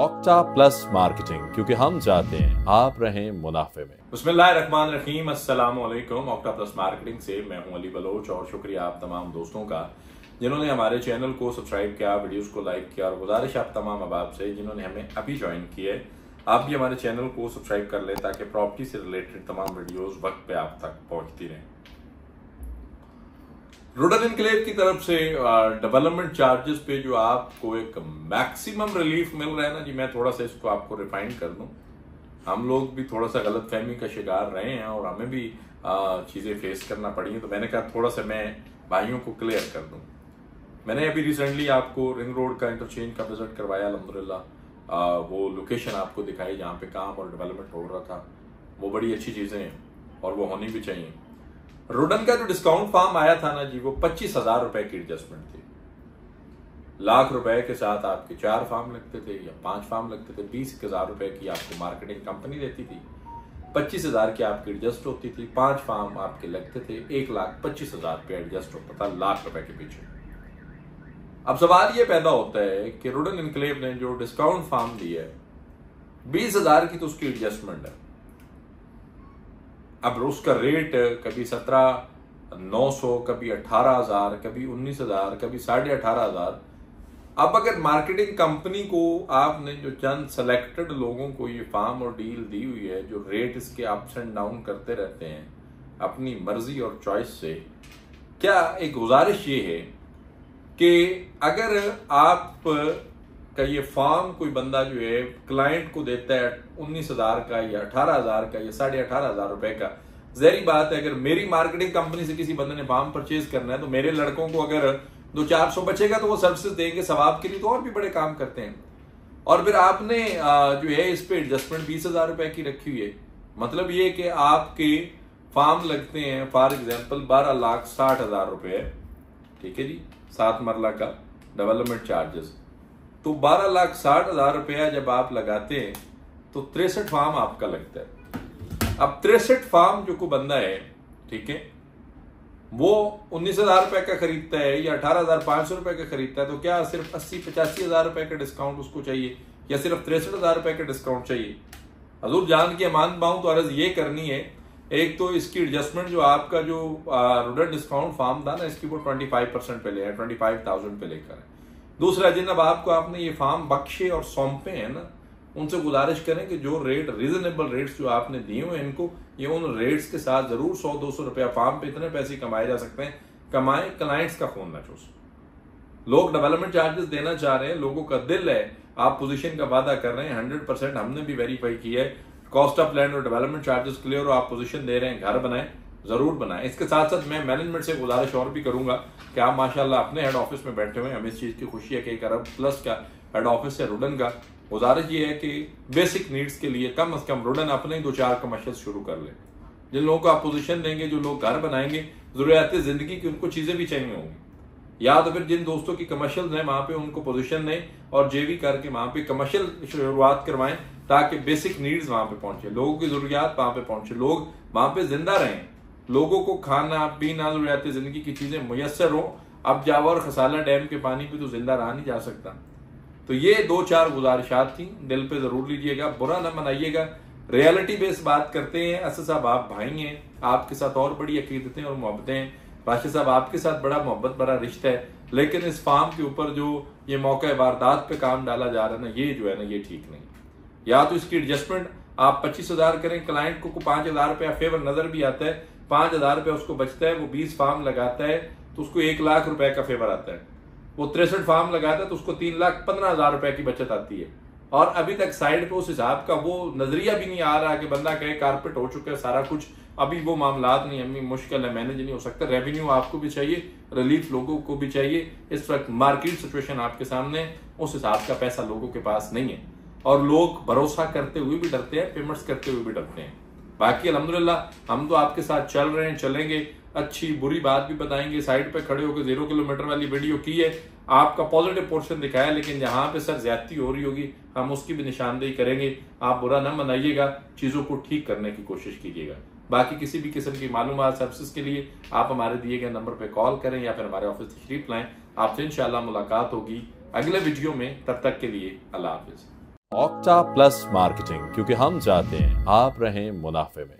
Octa plus marketing, क्योंकि हम चाहते हैं आप रहें मुनाफे में। बिस्मिल्लाहिर्रहमानिर्रहीम, अस्सलाम वालेकुम। ऑक्टा प्लस मार्केटिंग से मैं हूं अली बलोच और शुक्रिया आप तमाम दोस्तों का जिन्होंने हमारे चैनल को सब्सक्राइब किया, वीडियोस को लाइक किया। और गुजारिश आप तमाम अहबाब से जिन्होंने हमें अभी ज्वाइन किया, आप भी हमारे चैनल को सब्सक्राइब कर लें ताकि प्रॉपर्टी से रिलेटेड तमाम वीडियोस वक्त पे आप तक पहुंचती रहें। रुडन एनक्लेव की तरफ से डेवलपमेंट चार्जेस पे जो आपको एक मैक्सिमम रिलीफ मिल रहा है ना जी, मैं थोड़ा सा इसको आपको रिफाइन कर दूं। हम लोग भी थोड़ा सा गलतफहमी का शिकार रहे हैं और हमें भी चीज़ें फेस करना पड़ी हैं, तो मैंने कहा थोड़ा सा मैं भाइयों को क्लियर कर दूं। मैंने अभी रिसेंटली आपको रिंग रोड का इंटरचेंज का विजिट करवाया, अल्हम्दुलिल्लाह। वो लोकेशन आपको दिखाई जहाँ पे काम और डेवलपमेंट हो रहा था, वो बड़ी अच्छी चीज़ें हैं और वो होनी भी चाहिए। रुडन का जो डिस्काउंट फार्म आया था ना जी, वो 25,000 रुपये की एडजस्टमेंट थी। लाख रुपये के साथ आपके 4 फार्म लगते थे या 5 फार्म लगते थे। 20,000 रुपये की आपको मार्केटिंग कंपनी देती थी, 25,000 की आपकी एडजस्ट होती थी, 5 फार्म आपके लगते थे, 1,25,000 रुपये एडजस्ट होता था लाख रुपये के पीछे। अब सवाल ये पैदा होता है कि रुडन एनक्लेव ने जो डिस्काउंट फार्म दिया है 20,000 की, तो उसकी एडजस्टमेंट है। अब उसका रेट कभी 17,900, कभी 18,000, कभी 19,000, कभी 18,500। अब अगर मार्केटिंग कंपनी को आपने जो चंद सेलेक्टेड लोगों को ये फार्म और डील दी हुई है, जो रेट इसके अप्स एंड डाउन करते रहते हैं अपनी मर्जी और चॉइस से, क्या एक गुजारिश ये है कि अगर आप का ये फार्म कोई बंदा जो है क्लाइंट को देता है 19,000 का या 18,000 का या 18,500 रुपए का, जहरी बात है अगर मेरी मार्केटिंग कंपनी से किसी बंदे ने फार्म परचेज करना है तो मेरे लड़कों को अगर 200-400 बचेगा तो वो सर्विसेज देंगे, सवाब के लिए तो और भी बड़े काम करते हैं। और फिर आपने जो है इस पर एडजस्टमेंट 20,000 रुपए की रखी हुई है। मतलब ये कि आपके फार्म लगते हैं फॉर एग्जाम्पल 12,60,000 रुपये, ठीक है जी, 7 मरला का डेवलपमेंट चार्जेस। तो 12,60,000 रुपया जब आप लगाते हैं तो 63 फार्म आपका लगता है। अब 63 फार्म जो को बंदा है, ठीक है, वो 19,000 रुपये का खरीदता है या 18,500 रुपये का खरीदता है, तो क्या सिर्फ 80-85,000 रुपये का डिस्काउंट उसको चाहिए या सिर्फ 63,000 रुपये का डिस्काउंट चाहिए? हजूर जान के अमान पाऊँ तो अर्ज ये करनी है, एक तो इसकी एडजस्टमेंट जो आपका जो रुडन डिस्काउंट फार्म था ना, इसकी वो 25% पे ले, 25,000 पे लेकर है। दूसरा, जिन अब आपको आपने ये फार्म बख्शे और सौंपे हैं ना, उनसे गुजारिश करें कि जो रेट रीजनेबल रेट्स जो आपने दिए हुए हैं इनको, ये उन रेट्स के साथ जरूर 100-200 रुपया फार्म पे इतने पैसे कमाए जा सकते हैं, कमाएं, क्लाइंट्स का फोन ना चूस। लोग डेवलपमेंट चार्जेस देना चाह रहे हैं, लोगों का दिल है, आप पोजिशन का वादा कर रहे हैं, 100% हमने भी वेरीफाई किया है। कॉस्ट ऑफ लैंड और डेवलपमेंट चार्जेस क्लियर, और आप पोजीशन दे रहे हैं, घर बनाएं, जरूर बनाएं। इसके साथ साथ मैं मैनेजमेंट से गुजारिश और भी करूंगा कि आप माशाल्लाह अपने हेड ऑफिस में बैठे हुए हैं, हमें इस चीज़ की खुशी है कि 1 अरब+ का हेड ऑफिस है रुडन का। गुजारिश ये है कि बेसिक नीड्स के लिए कम अज कम रुडन अपने 2-4 कमर्शियल शुरू कर ले। जिन लोगों को आप पोजिशन देंगे, जो लोग घर बनाएंगे, जरूरियात जिंदगी की उनको चीज़ें भी चाहिए होंगी, या तो फिर जिन दोस्तों की कमर्शियल हैं वहाँ पे उनको पोजिशन दें और जेवी करके वहाँ पे कमर्शियल शुरुआत करवाएं ताकि बेसिक नीड्स वहां पे पहुंचे, लोगों की जरूरियात वहां पे पहुंचे, लोग वहां पे जिंदा रहें, लोगों को खाना पीना जरूरियात जिंदगी की चीजें मुयस्सर हो। अब जावर खसाला डैम के पानी पे तो जिंदा रहा नहीं जा सकता। तो ये 2-4 गुजारिशात थी, दिल पे जरूर लीजिएगा, बुरा ना मनाइएगा। रियलिटी बेस बात करते हैं। असद साहब आप भाई हैं, आपके साथ और बड़ी अकीदतें और मोहब्बतें हैं, राशिद साहब आपके साथ बड़ा मोहब्बत भरा रिश्ता है, लेकिन इस फार्म के ऊपर जो ये मौका वारदात पे काम डाला जा रहा है ना, ये जो है ना, ये ठीक नहीं। या तो इसकी एडजस्टमेंट आप 25,000 करें, क्लाइंट को 5,000 रुपया फेवर नजर भी आता है, 5,000 रुपया उसको बचता है, वो 20 फार्म लगाता है तो उसको 1 लाख रुपए का फेवर आता है, वो 63 फार्म लगाता है तो उसको 3,15,000 रुपए की बचत आती है। और अभी तक साइड पे उस हिसाब का वो नजरिया भी नहीं आ रहा कि बंदा कहे कारपेट हो चुका है सारा कुछ, अभी वो मामला नहीं, अभी मुश्किल है, मैनेज नहीं हो सकता। रेवेन्यू आपको भी चाहिए, रिलीफ लोगों को भी चाहिए। इस वक्त मार्केट सिचुएशन आपके सामने, उस हिसाब का पैसा लोगों के पास नहीं है और लोग भरोसा करते हुए भी डरते हैं, पेमेंट्स करते हुए भी डरते हैं। बाकी अल्हम्दुलिल्लाह हम तो आपके साथ चल रहे हैं, चलेंगे, अच्छी बुरी बात भी बताएंगे। साइड पे खड़े होकर 0 किलोमीटर वाली वीडियो की है, आपका पॉजिटिव पोर्शन दिखाया, लेकिन जहाँ पे सर ज्यादती हो रही होगी हम उसकी भी निशानदेही करेंगे। आप बुरा ना मनाइएगा, चीज़ों को ठीक करने की कोशिश कीजिएगा। बाकी किसी भी किस्म की मालूमात सर्विसेज के लिए आप हमारे दिए गए नंबर पर कॉल करें या फिर हमारे ऑफिस तशरीफ लाएँ। आपसे इंशाल्लाह मुलाकात होगी अगले वीडियो में, तब तक के लिए अल्लाह हाफिज़। Octa Plus Marketing, क्योंकि हम चाहते हैं आप रहें मुनाफे में।